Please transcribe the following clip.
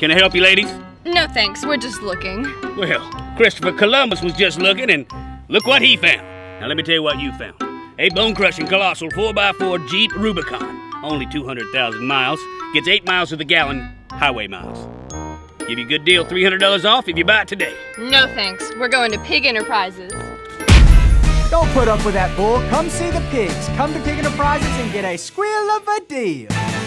Can I help you, ladies? No thanks, we're just looking. Well, Christopher Columbus was just looking and look what he found. Now let me tell you what you found. A bone-crushing colossal 4x4 Jeep Rubicon. Only 200,000 miles. Gets 8 miles of the gallon highway miles. Give you a good deal, $300 off if you buy it today. No thanks, we're going to Pigg Enterprises. Don't put up with that bull. Come see the pigs. Come to Pigg Enterprises and get a squeal of a deal.